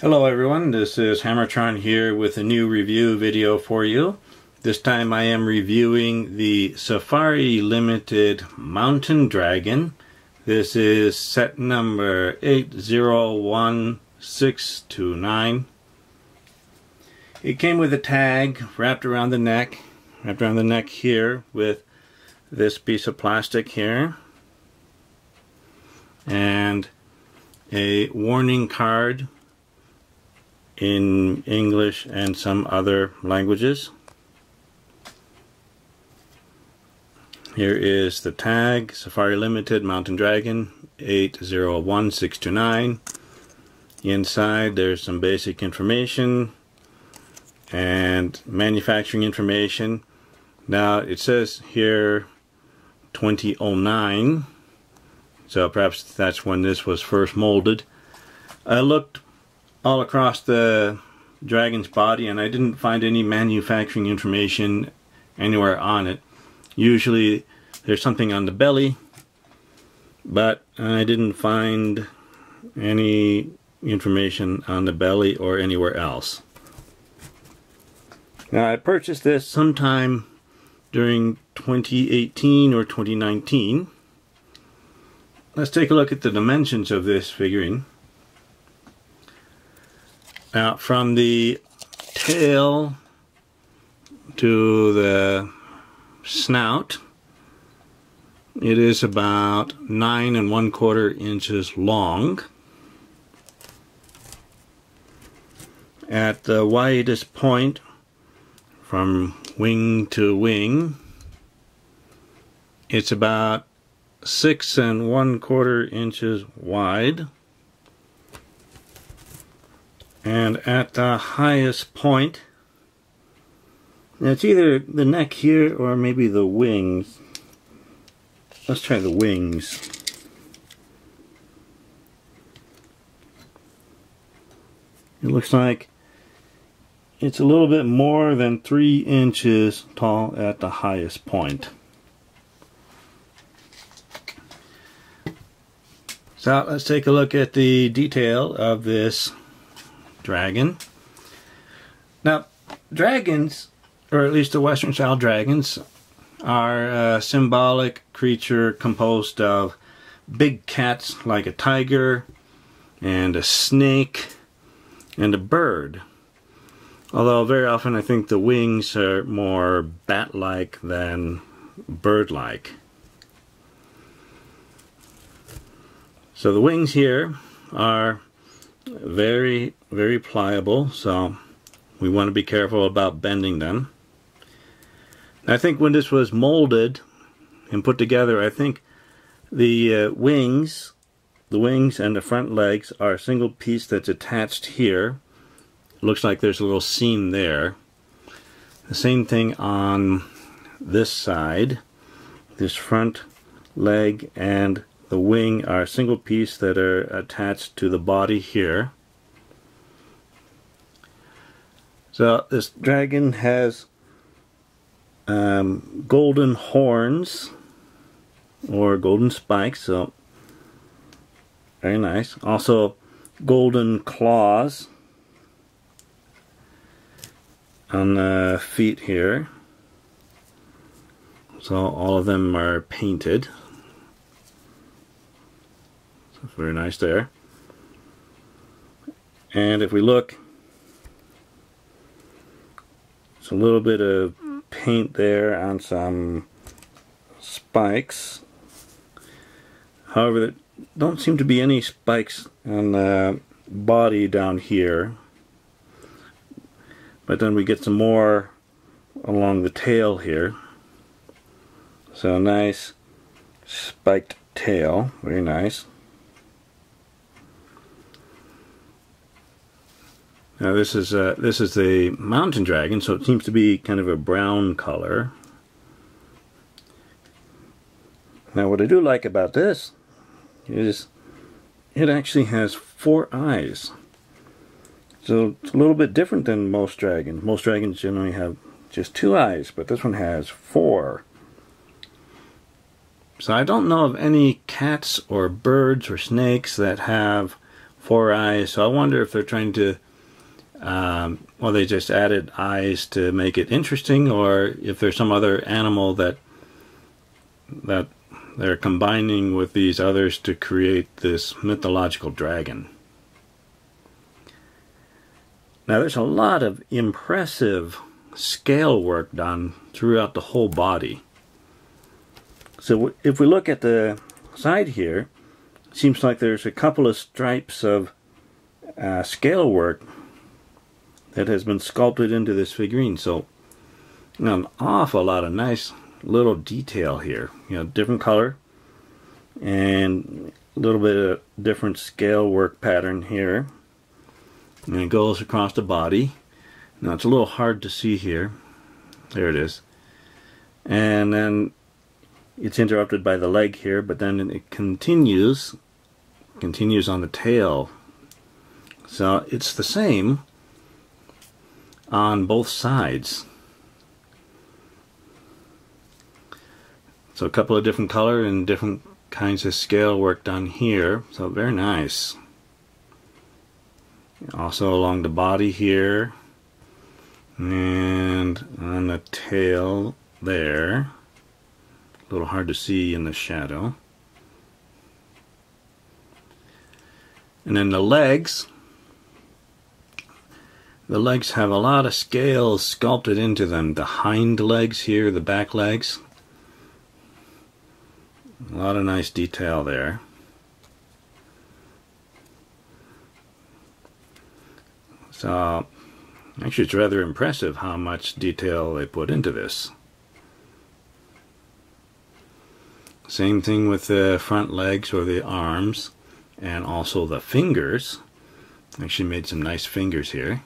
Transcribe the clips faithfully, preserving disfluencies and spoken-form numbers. Hello everyone, this is Hammertron here with a new review video for you. This time I am reviewing the Safari Ltd Mountain Dragon. This is set number eight zero one six two nine. It came with a tag wrapped around the neck, wrapped around the neck here with this piece of plastic here, and a warning card in English and some other languages. Here is the tag, Safari Ltd Mountain Dragon eight zero one six two nine. Inside there's some basic information and manufacturing information. Now it says here twenty oh nine, so perhaps that's when this was first molded. I looked all across the dragon's body and I didn't find any manufacturing information anywhere on it. Usually there's something on the belly, but I didn't find any information on the belly or anywhere else. Now I purchased this sometime during twenty eighteen or twenty nineteen. Let's take a look at the dimensions of this figurine. Now, from the tail to the snout, it is about nine and one quarter inches long. At the widest point, from wing to wing, it's about six and one quarter inches wide. And at the highest point, it's either the neck here or maybe the wings. Let's try the wings. It looks like it's a little bit more than three inches tall at the highest point. So let's take a look at the detail of this dragon. Now, dragons, or at least the Western style dragons, are a symbolic creature composed of big cats like a tiger and a snake and a bird. Although very often I think the wings are more bat-like than bird-like. So the wings here are very very pliable, so we want to be careful about bending them. I think when this was molded and put together, I think the uh, wings the wings and the front legs are a single piece that's attached here. Looks like there's a little seam there. The same thing on this side. This front leg and the wing are a single piece that are attached to the body here. So this dragon has um, golden horns or golden spikes, so very nice. Also golden claws on the feet here, so all of them are painted. Very nice there. And if we look, it's a little bit of paint there on some spikes. However, there don't seem to be any spikes on the body down here. But then we get some more along the tail here. So nice spiked tail, very nice. Now this is uh, this is the mountain dragon, so it seems to be kind of a brown color. Now what I do like about this is it actually has four eyes. So it's a little bit different than most dragons. Most dragons generally have just two eyes, but this one has four. So I don't know of any cats or birds or snakes that have four eyes, so I wonder if they're trying to, um, well, they just added eyes to make it interesting, or if there's some other animal that that they're combining with these others to create this mythological dragon. Now there's a lot of impressive scale work done throughout the whole body. So if we look at the side here, it seems like there's a couple of stripes of uh, scale work that has been sculpted into this figurine. So you know, an awful lot of nice little detail here, you know, different color and a little bit of different scale work pattern here, and it goes across the body. Now it's a little hard to see here, there it is, and then it's interrupted by the leg here, but then it continues continues on the tail. So it's the same on both sides. So a couple of different color and different kinds of scale work done here, so very nice. Also along the body here and on the tail there. A little hard to see in the shadow. And then the legs. The legs have a lot of scales sculpted into them. The hind legs here, the back legs. A lot of nice detail there. So, actually it's rather impressive how much detail they put into this. Same thing with the front legs or the arms, and also the fingers. Actually made some nice fingers here.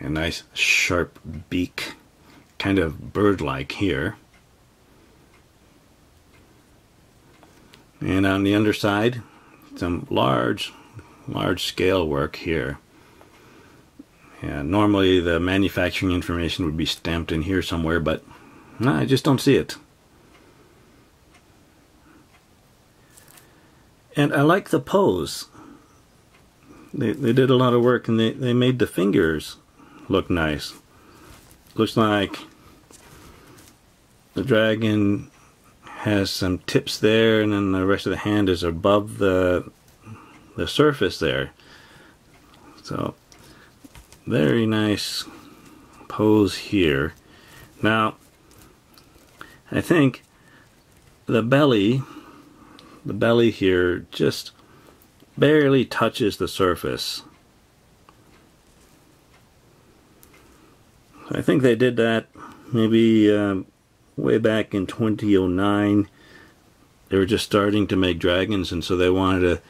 A nice sharp beak, kind of bird-like here. And on the underside, some large, large scale work here. Yeah, normally the manufacturing information would be stamped in here somewhere, but no, I just don't see it. And I like the pose. They, they did a lot of work, and they, they made the fingers look nice. Looks like the dragon has some tips there, and then the rest of the hand is above the, the surface there. So, very nice pose here. Now, I think the belly, the belly here just barely touches the surface. I think they did that maybe uh, way back in twenty oh nine. They were just starting to make dragons, and so they wanted to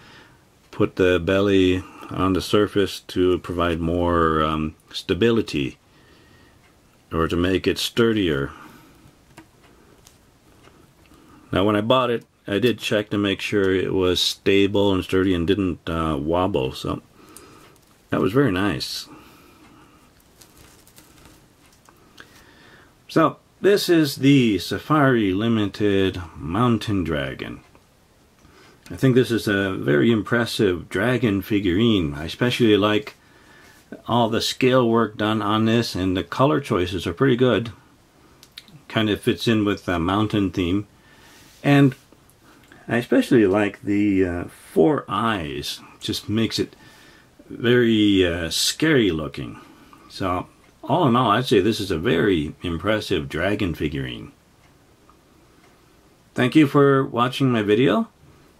put the belly on the surface to provide more um, stability, or to make it sturdier. Now when I bought it, I did check to make sure it was stable and sturdy and didn't uh, wobble, so that was very nice. So this is the Safari Limited Mountain Dragon. I think this is a very impressive dragon figurine. I especially like all the scale work done on this, and the color choices are pretty good. Kind of fits in with the mountain theme. And I especially like the uh, four eyes. Just makes it very uh, scary looking. So all in all, I'd say this is a very impressive dragon figurine. Thank you for watching my video.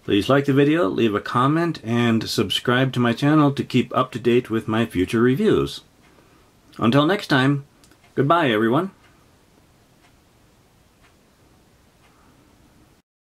Please like the video, leave a comment, and subscribe to my channel to keep up to date with my future reviews. Until next time, goodbye everyone.